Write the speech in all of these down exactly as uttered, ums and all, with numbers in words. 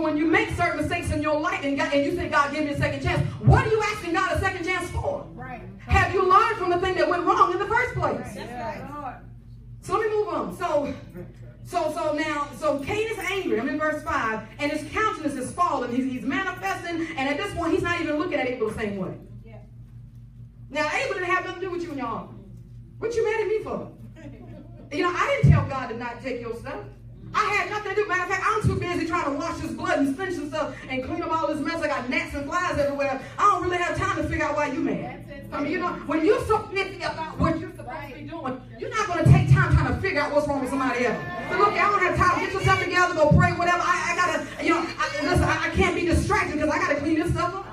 So when you make certain mistakes in your life and, God, and you say, God, give me a second chance, what are you asking God a second chance for? Right. Have you learned from the thing that went wrong in the first place? Right. That's right. So let me move on. So, so, so now, so Cain is angry. I'm in verse five, and his countenance is fallen. He's, he's manifesting, and at this point, he's not even looking at Abel the same way. Yeah. Now, Abel didn't have nothing to do with you in your arm. What you mad at me for? You know, I didn't tell God to not take your stuff. I had nothing to do. Matter of fact, I'm too busy trying to wash his blood and stench himself and clean up all this mess. I got gnats and flies everywhere. I don't really have time to figure out why you mad. I mean, you know, when you're so busy about what you're supposed right. to be doing, you're not going to take time trying to figure out what's wrong with somebody else. But look, I don't have time. Get yourself together, go pray, whatever. I, I got to, you know, I, listen, I, I can't be distracted because I got to clean this stuff up.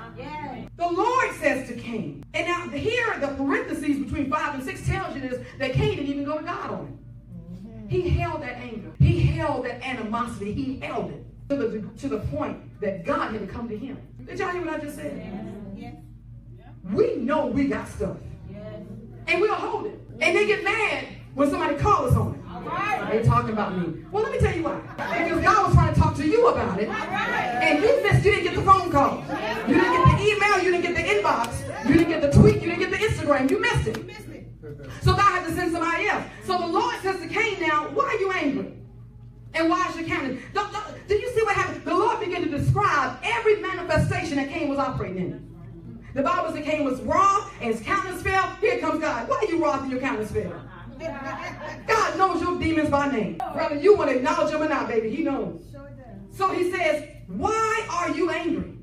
The Lord says to Cain, and now here the parentheses between five and six tells you this, that Cain didn't even go to God on it. Mm-hmm. He held that anger. He held that animosity. He held it to the, to the point that God had to come to him. Did y'all hear what I just said? Yes. Yes. We know we got stuff. Yes. And we'll hold it. And they get mad when somebody calls us on it. All right. They're talking about me. Well, let me tell you why. Because God was trying to talk to you about it. All right. And you missed, you didn't get the phone call. You didn't get the email, you didn't get the inbox, you didn't get the tweet, you didn't get the Instagram, you missed it. You missed it. So God had to send somebody else. So the Lord says to Cain now, why are you angry? And why is your countenance? Don't, don't, do you see what happened? The Lord began to describe every manifestation that Cain was operating in. The Bible says that Cain was wroth and his countenance fell. Here comes God. Why are you wroth and your countenance fell? God knows your demons by name. Brother, you want to acknowledge him or not, baby, he knows. So he says, why are you angry?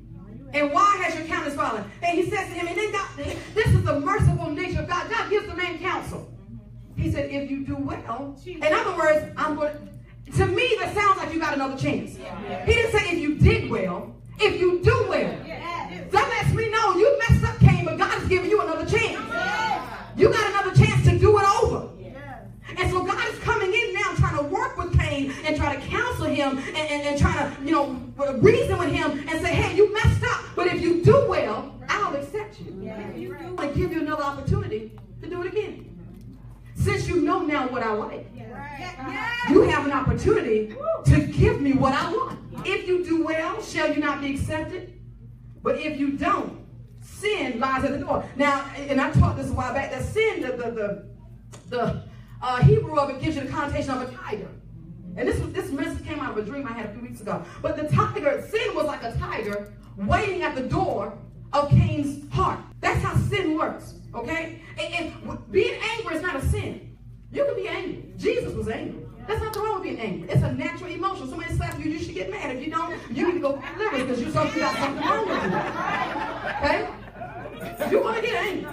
And why has your countenance fallen? And he says to him, and then God, this is the merciful nature of God. God gives the man counsel. He said, if you do well, in other words, I'm going to, to me, that sounds like you got another chance. He didn't say if you did well, if you do well. That lets me know you messed up, Cain, but God is giving you another chance. You got another chance to do it over. And so God is coming in now trying to work with Cain and try to counsel him and, and, and try to, you know, reason with him and say, hey, you messed up, but if you do well, I'll accept you. Yeah, right. I'll give you another opportunity to do it again. Since you know now what I like, yeah. Right. You have an opportunity to give me what I want. If you do well, shall you not be accepted? But if you don't, sin lies at the door. Now, and I taught this a while back, that sin, the, the, the, the Uh, Hebrew of it gives you the connotation of a tiger. And this was, this message came out of a dream I had a few weeks ago. But the tiger, sin was like a tiger waiting at the door of Cain's heart. That's how sin works, okay? And, and being angry is not a sin. You can be angry. Jesus was angry. That's not the wrong with being angry. It's a natural emotion. Somebody slaps you, you should get mad. If you don't, you need to go live it because you got something wrong with you. Okay? You want to get angry.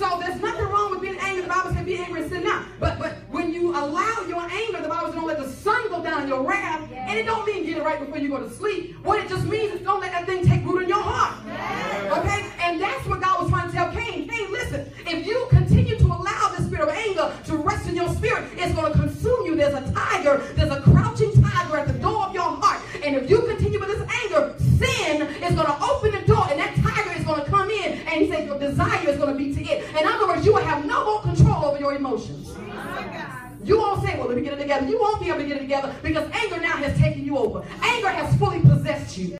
So there's nothing wrong with being angry. The Bible says be angry and sin not. But but when you allow your anger, the Bible says don't let the sun go down in your wrath. Yes. And it don't mean get it right before you go to sleep. What it just means is don't let that thing take root in your heart. Yes. Okay? And that's what God was trying to tell Cain. Hey, listen, if you continue to allow the spirit of anger to rest in your spirit, it's going to consume you. There's a tiger. There's a crouching tiger at the door of your heart. And if you continue with this anger, sin is going to open the door and that tiger is going to come in. And he says your desire is going to be to it. In other words, you will have no more control over your emotions. You won't say, well, let me get it together. You won't be able to get it together because anger now has taken you over. Anger has fully possessed you.